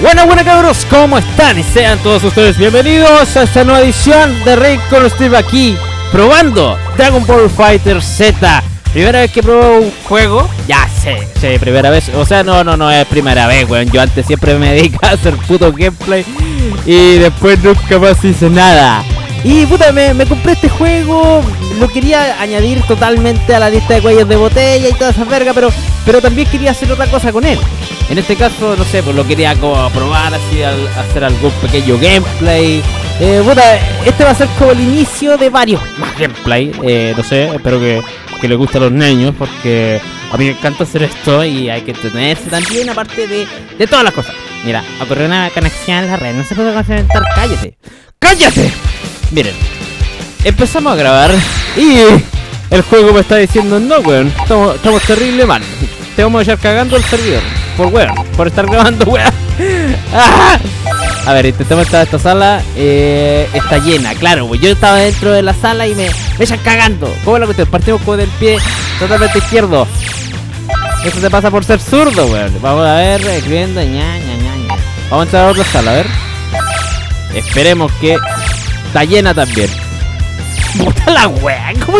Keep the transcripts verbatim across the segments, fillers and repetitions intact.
Buenas, buenas cabros, ¿cómo están? Y sean todos ustedes bienvenidos a esta nueva edición de RinconStiff aquí, probando Dragon Ball Fighter Z. Primera vez que pruebo un juego, ya sé, sí, primera vez, o sea, no, no, no es primera vez, weón. Yo antes siempre me dedicaba a hacer puto gameplay y después nunca más hice nada. Y puta, me, me compré este juego, lo quería añadir totalmente a la lista de cuellos de botella y toda esa verga, pero, pero también quería hacer otra cosa con él. En este caso, no sé, pues lo quería como probar, así, al, hacer algún pequeño gameplay. Eh, puta, este va a ser como el inicio de varios más gameplay, eh, no sé, espero que, que les guste a los niños, porque a mí me encanta hacer esto y hay que entretenerse también, aparte de, de todas las cosas. Mira, ocurrió una conexión en la red, no se puede conectar, cállate, cállate. Miren, empezamos a grabar y el juego me está diciendo: no, weón, estamos, estamos terrible mal. Te vamos a echar cagando el servidor. Por weón, por estar grabando, weón. ¡Ah! A ver, intentemos estar en esta sala. Eh, está llena, claro, weón. Yo estaba dentro de la sala y me, me echan cagando. ¿Cómo la cuestión? Partimos con el pie totalmente izquierdo. Eso te pasa por ser zurdo, weón. Vamos a ver, escribiendo. Ña, ña, ña, ña. Vamos a entrar a otra sala, a ver. Esperemos que. Está llena también. Puta la wea. ¿Cómo?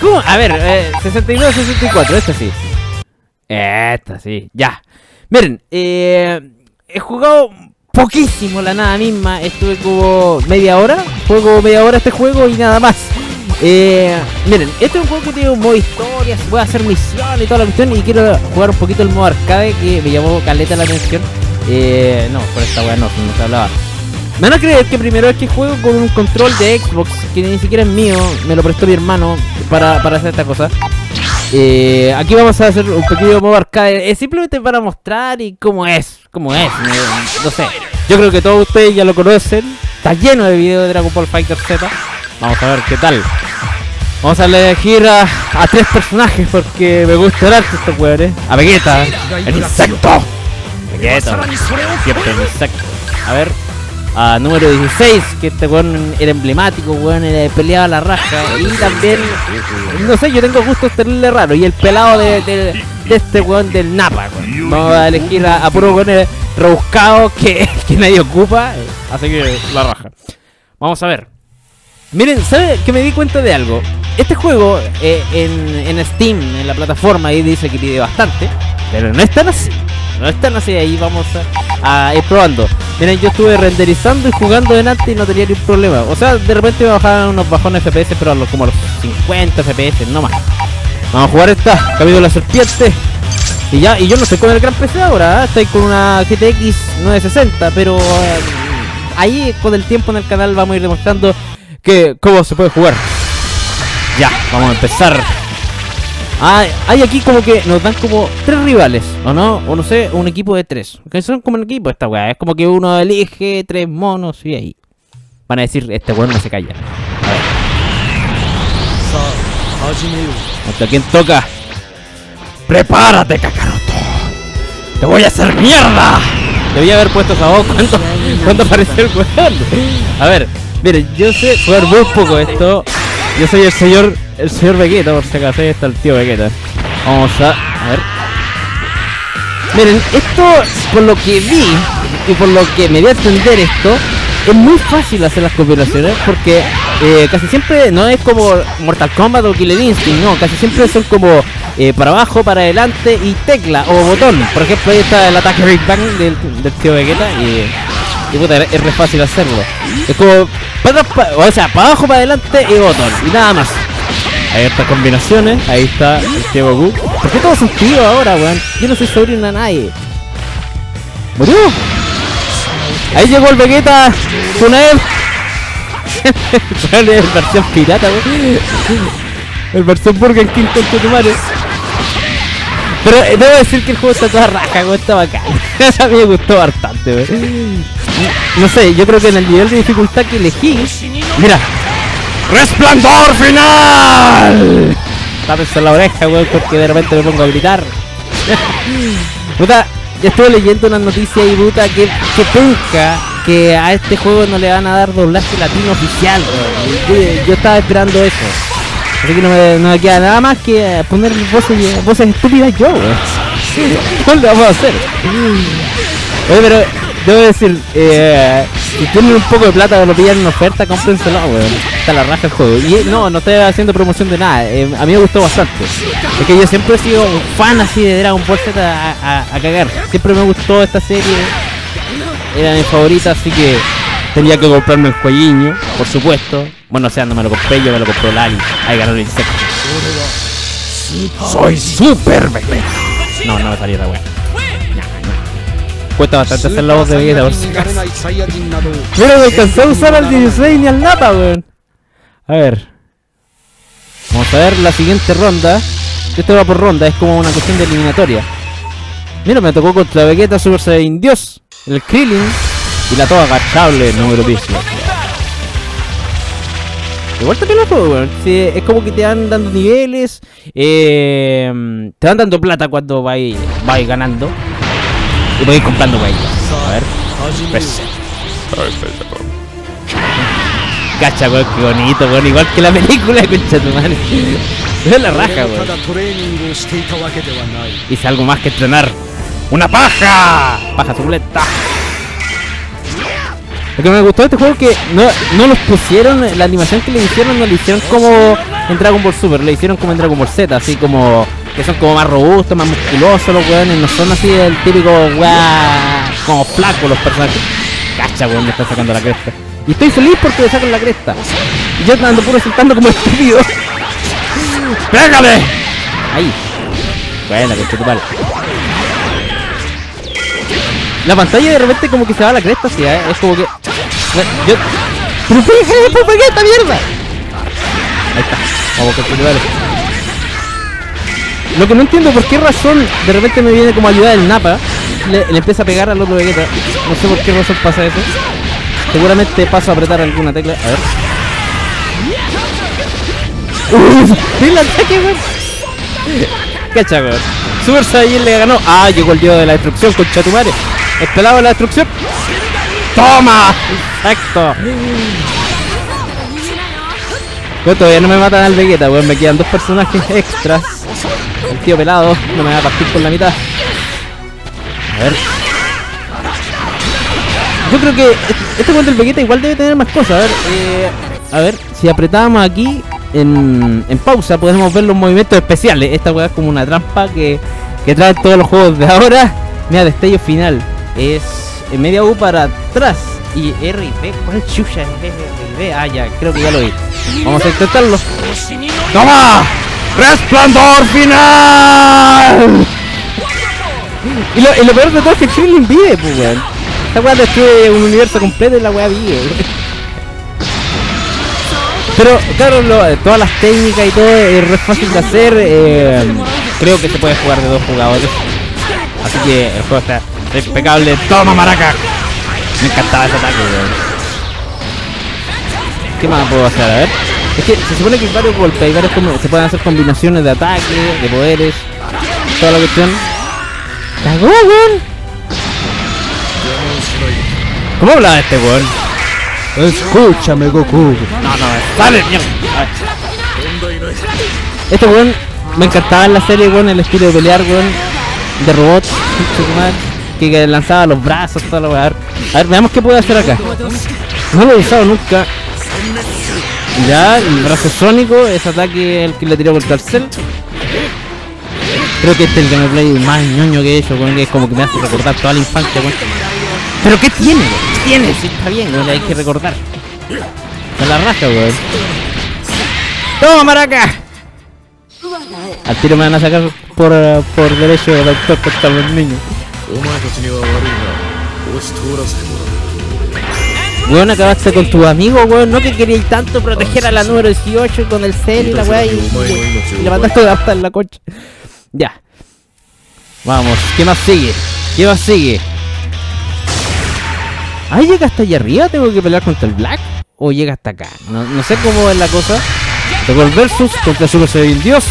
¿Cómo? A ver, eh, sesenta y nueve, sesenta y cuatro. Esta sí. Esta sí. Ya. Miren, eh, he jugado poquísimo la nada misma. Estuve como media hora. Juego media hora este juego y nada más. Eh, miren, este es un juego que tiene un modo historia. Se puede hacer misiones y toda la cuestión. Y quiero jugar un poquito el modo arcade que me llamó caleta la atención. Eh, no, por esta wea no, no se hablaba. Me van a creer que primero es que juego con un control de Xbox que ni siquiera es mío, me lo prestó mi hermano para, para hacer esta cosa. Eh, aquí vamos a hacer un pequeño modo arcade, es simplemente para mostrar y cómo es, cómo es, no, no sé. Yo creo que todos ustedes ya lo conocen, está lleno de videos de Dragon Ball Fighter Z. Vamos a ver qué tal. Vamos a elegir a, a tres personajes porque me gusta el arte estos weones. A Vegeta, el insecto. Vegeta, siempre el insecto. A ver. A número dieciséis, que este weón era emblemático, weón, era peleado a la raja. Y también, no sé, yo tengo gustos terrible raro. Y el pelado de, de, de este weón del NAPPA, weón. Vamos a elegir a, a puro weón rebuscado que, que nadie ocupa. Así que la raja. Vamos a ver. Miren, ¿sabe que me di cuenta de algo? Este juego eh, en, en Steam, en la plataforma, ahí dice que pide bastante. Pero no es tan así. No están así, ahí vamos a, a ir probando. Miren, yo estuve renderizando y jugando delante y no tenía ningún problema. O sea, de repente me bajaban unos bajones F P S, pero a los, como a los cincuenta F P S, no más. Vamos a jugar esta, camino de la serpiente. Y ya, y yo no estoy con el gran P C ahora, ¿eh? Estoy con una G T X nueve sesenta, pero eh, ahí con el tiempo en el canal vamos a ir demostrando que cómo se puede jugar. Ya, vamos a empezar. Ah, hay aquí como que nos dan como tres rivales, ¿o no? O no sé, un equipo de tres. Que son como un equipo esta weá. Es como que uno elige tres monos y ahí. Van a decir, este weón no se calla. A ver. ¿Hasta quién toca? ¡Prepárate, Kakaroto! ¡Te voy a hacer mierda! Debía haber puesto esa voz cuando, cuando apareció el weón. A ver, miren, yo sé jugar muy poco esto. Yo soy el señor, el señor Vegeta, por si acaso está el tío Vegeta. Vamos a, a ver. Miren, esto, por lo que vi y por lo que me voy a entender esto, es muy fácil hacer las combinaciones porque eh, casi siempre no es como Mortal Kombat o Killer Instinct, no, casi siempre son como eh, para abajo, para adelante y tecla o botón. Por ejemplo, ahí está el ataque Big Bang del, del tío Vegeta y... Y puta, es re fácil hacerlo. Es como para, para, o sea, para abajo, para adelante y botón. Y nada más. Ahí estas combinaciones. Ahí está el tío Goku. ¿Por qué todo son tíos ahora, weón? Yo no soy sobrino a nadie. ¿Murió? Ahí llegó el Vegeta con él. El versión pirata, weón. El versión Burger King con Chetumares. Pero eh, debo decir que el juego está toda raja, weón, está bacán. A mí me gustó bastante, weón. No sé, yo creo que en el nivel de dificultad que elegí... Mira. ¡Resplandor final! Tápense en la oreja, weón, porque de repente me pongo a gritar. Puta, yo estuve leyendo una noticia y puta que, que penca que a este juego no le van a dar doblaje latino oficial, weón. Yo estaba esperando eso. Así que no me, no me queda nada más que poner voces, voces estúpidas yo, weón. ¿Cuál lo vamos a hacer? Oye, pero... debo decir, eh, si tienen un poco de plata, lo pillan en oferta, cómprenselo, weón. Está la raja el juego. Y no, no estoy haciendo promoción de nada. Eh, a mí me gustó bastante. Es que yo siempre he sido un fan así de Dragon Ball Z a, a, a cagar. Siempre me gustó esta serie. Era mi favorita, así que tenía que comprarme el jueguiño, por supuesto. Bueno, o sea, no me lo compré yo, me lo compró Lali. Ahí ganó el insecto. Soy super Vegeta. No, no me salió la wea. Cuesta bastante hacer la voz de Vegeta, por si acaso. Pero no alcancé a usar al dieciséis ni al Nappa, weón. A ver, vamos a ver la siguiente ronda. Esto va por ronda, es como una cuestión de eliminatoria. Mira, me tocó contra Vegeta Super Saiyan Dios, el Krillin y la toda agachable número diez. Igual te lo juego, weón. Sí, es como que te van dando niveles, eh, te van dando plata cuando vais ganando. Y voy a ir comprando güey. A ver. Present. Cacha, weón, qué bonito, weón. Igual que la película, concha tu madre. Es la raja, weón. Hice algo más que entrenar. ¡Una paja! Paja suculenta. Lo que me gustó de este juego es que no, no los pusieron, la animación que le hicieron no le hicieron como en Dragon Ball Super, le hicieron como en Dragon Ball Z, así como que son como más robustos, más musculosos los weones, no son así el típico weá, como flacos los personajes. Cacha, weón, me está sacando la cresta. Y estoy feliz porque le sacan la cresta. Y yo ando puro saltando como estúpido. ¡Pégame! Ahí. Buena, que estoy mal. La pantalla de repente como que se va a la cresta, sí, ¿eh? Es como que... Yo... ¡Pero fíjate por qué esta mierda! Ahí está, vamos a continuar. Lo que no entiendo por qué razón de repente me viene como ayuda del Nappa. Le, le empieza a pegar al otro Vegeta. No sé por qué razón pasa eso. Seguramente paso a apretar alguna tecla. A ver. ¡Uh! ¡El ataque, weón! ¡Cacha, weón! Super Saiyan le ganó. ¡Ah! Llegó el dios de la destrucción, concha tu madre. Esperaba la destrucción. ¡Toma! Exacto. Yo todavía no me matan al Vegeta, weón. Me quedan dos personajes extras. El tío pelado no me va a partir por la mitad. A ver. Yo creo que este cuento del Vegeta igual debe tener más cosas. A ver, eh, a ver, si apretábamos aquí en, en pausa podemos ver los movimientos especiales. Esta weá es como una trampa que, que trae todos los juegos de ahora. Mira, destello final. Es media U para atrás y R I P, ¿cuál chucha es R I P? Ah, ya, creo que ya lo vi. Vamos a intentarlo. ¡Toma! ¡Resplandor final! Y lo, y lo peor de todo es que Krillin vive, pues, weón. Esta weá destruye un universo completo y la weá vive. Pero, claro, lo, todas las técnicas y todo es re fácil de hacer. Eh, creo que se puede jugar de dos jugadores. Así que el juego está impecable. ¡Toma, maraca! Me encantaba ese ataque, weón. ¿Qué más puedo hacer? A ver. Es que se supone que hay varios golpes, hay varios com se pueden hacer combinaciones de ataques, de poderes, toda la cuestión. ¡Cagó, weón! ¿Cómo hablaba este weón? Escúchame, Goku. No, no, dale, mierda. Este weón me encantaba en la serie, weón, el estilo de pelear, weón. De robot, que lanzaba los brazos, todo lo voy a ver. A ver, veamos qué puede hacer acá. No lo he usado nunca. Ya, el brazo sónico, ese ataque el que le tiró por el carcel. Creo que este es el gameplay más ñoño que he hecho, que es como que me hace recordar toda la infancia, güey. Pero ¿qué tiene? ¿Qué tiene? Si sí, está bien, güey, hay que recordar. Está la raja, güey. ¡Toma, maraca! Al tiro me van a sacar por, por derecho de autor contra los niños. Weón, acabaste con tus amigos, weón. No que queríais tanto proteger a la número dieciocho con el cel y la weá. Y le mandaste hasta en la coche. Ya. Vamos, ¿qué más sigue? ¿Qué más sigue? Ah, llega hasta allá arriba. ¿Tengo que pelear contra el Black? ¿O llega hasta acá? No, no sé cómo es la cosa. Tocó el versus contra Super Saiyan Dios,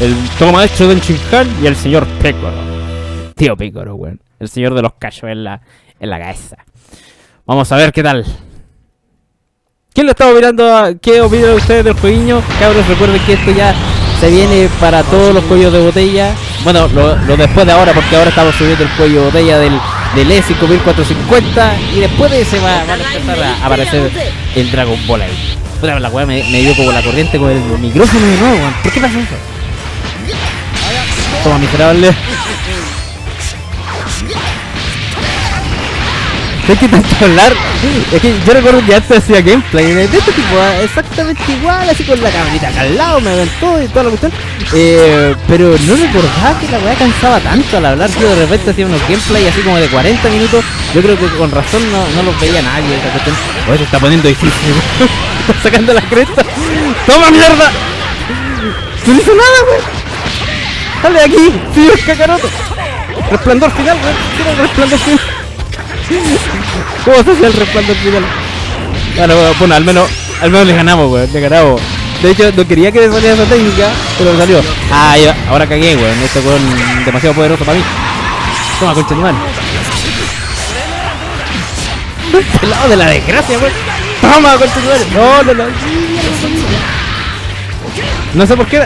el toma hecho del Shinhan y el señor PICORO. Tío PICORO, weón. El señor de los callos en la, en la cabeza. Vamos a ver qué tal. ¿Quién lo estaba mirando? A, ¿Qué opinan ustedes del jueguinho? Cabros, recuerden que esto ya se viene para todos los cuellos de botella. Bueno, lo, lo después de ahora, porque ahora estamos subiendo el cuello de botella del del E cinco cuatro cinco cero y después de ese va, van a empezar a aparecer el Dragon Ball ahí. Puta, la weá me, me dio como la corriente con el micrófono de nuevo, weón. ¿Por qué pasa eso? Toma, miserable. Hay que tanto hablar. Es que yo recuerdo que antes hacía gameplay de este tipo, exactamente igual, así con la camarita acá al lado, me aventó y toda la cuestión. Eh, pero no recordaba que la weá cansaba tanto al hablar. Yo de repente hacía unos gameplay así como de cuarenta minutos. Yo creo que con razón no, no los veía nadie. Esa cuestión. Oye, se está poniendo difícil. Está sacando la cresta. ¡Toma, mierda! ¡No hizo nada, weón! ¡Dale de aquí! ¡Sí, es cacaroto! ¡Resplandor final, weón! ¡Tiene el resplandor final! ¿Cómo se hace el resplandor final? Bueno, bueno, al menos, al menos le ganamos, weón, le ganamos. De hecho, no quería que me saliera esa técnica, pero me salió. Ah, ya, ahora cagué, weón, este weón demasiado poderoso para mí. Toma, concha animal. Al lado de la desgracia, weón. Toma, concha animal. No, no, no. No sé por qué.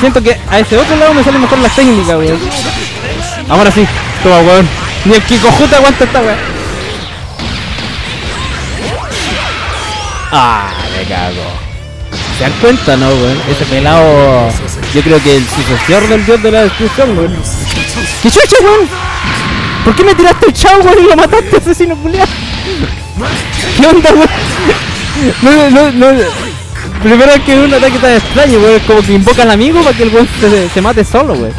Siento que a ese otro lado me salen mejor las técnicas, weón. Ahora sí, toma, weón. Ni el Kikojuta aguanta esta, weón. Ah, me cago. ¿Se dan cuenta, no, weón? Ese pelado. Yo creo que el sucesor del dios de la destrucción, weón. ¡Qué chucha, weón! ¿Por qué me tiraste el chau, weón, y lo mataste, asesino culiado? ¿Qué onda, weón? No, no, no. Primero es que es un ataque tan extraño, weón, como que invoca al amigo para que el weón se, se mate solo, weón.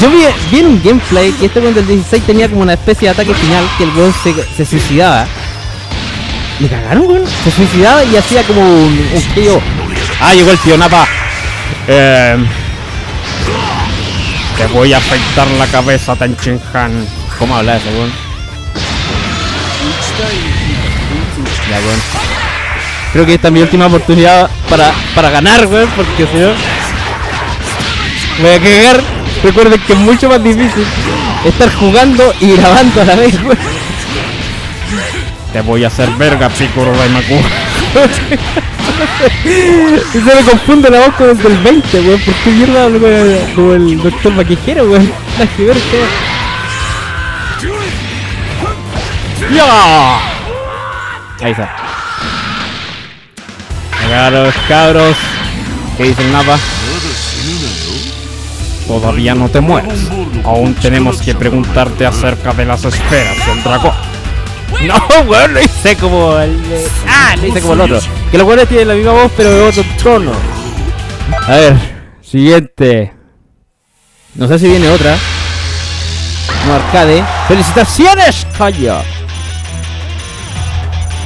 Yo vi, vi en un gameplay que este weón del dieciséis tenía como una especie de ataque final que el weón se, se suicidaba. Me cagaron, weón. Se suicidaba y hacía como un, un tío. Ah, llegó el tío Nappa. Eh, te voy a afeitar la cabeza, Tan Chinhan. ¿Cómo habla ese weón? Ya, weón. Creo que esta es mi última oportunidad para, para ganar, weón, porque si no voy a cagar. Recuerden que es mucho más difícil estar jugando y grabando a la vez, weón. Te voy a hacer verga, PICORO de Macu. Se me confunde la voz con el del veinte, weón. ¿Por qué mierda hablo como el doctor Vaquejero, weón? La que ver, ¡ya! Ahí está. Acá los cabros. ¿Qué dice el Nappa? Todavía no te mueres. Aún tenemos que preguntarte acerca de las esferas del dragón. No, weón, lo hice como el... Eh, ah, lo hice como el otro. Que los weones tienen la misma voz pero de otro tono. A ver, siguiente. No sé si viene otra. No, arcade. ¡Felicitaciones, coño!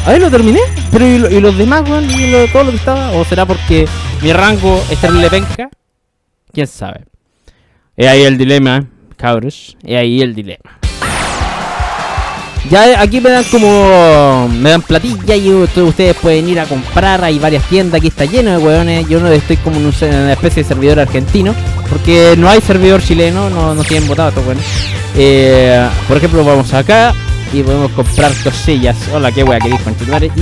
A ver, lo terminé, pero ¿y, lo, y los demás, weón? ¿Y lo, todo lo que estaba? ¿O será porque mi rango es terrible penca? ¿Quién sabe? Es ahí el dilema, cabros. Es ahí el dilema. Ya aquí me dan como... me dan platilla y ustedes pueden ir a comprar. Hay varias tiendas, aquí está lleno de weones. Yo no estoy como en una especie de servidor argentino, porque no hay servidor chileno, no, no tienen votado estos weones. Eh, por ejemplo, vamos acá y podemos comprar cosillas. Hola, qué wea, queréis continuar. Y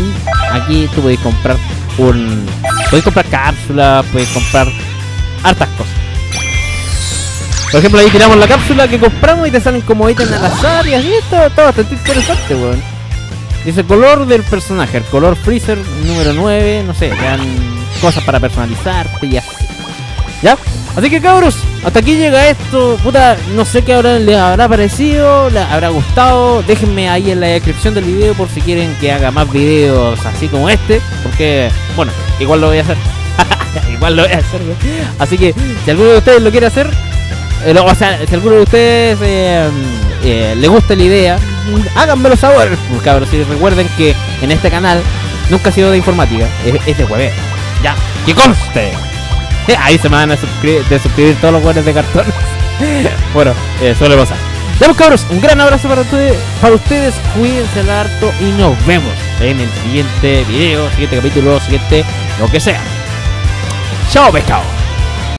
aquí tú podéis comprar un... podéis comprar cápsulas, podéis comprar hartas cosas. Por ejemplo, ahí tiramos la cápsula que compramos y te salen como ítems al azar y así. Todo, todo bastante interesante, weón. Dice color del personaje, el color freezer número nueve, no sé, te dan cosas para personalizarte y así. ¿Ya? Así que cabros, hasta aquí llega esto. Puta, no sé qué habrá, les habrá parecido, les habrá gustado. Déjenme ahí en la descripción del video por si quieren que haga más videos así como este, porque, bueno, igual lo voy a hacer. Igual lo voy a hacer, ¿no? Así que, si alguno de ustedes lo quiere hacer, eh, lo, o sea, si alguno de ustedes eh, eh, le gusta la idea, háganmelo saber, cabros. Y recuerden que en este canal nunca ha sido de informática, es, es de hueveo. Ya, que conste. Ahí se me van a suscribir, de suscribir todos los buenos de cartón. Bueno, eh, suele pasar. Vamos, cabros, un gran abrazo para ustedes, para ustedes, cuídense el harto y nos vemos en el siguiente video, siguiente capítulo, siguiente lo que sea. Chao, pescado.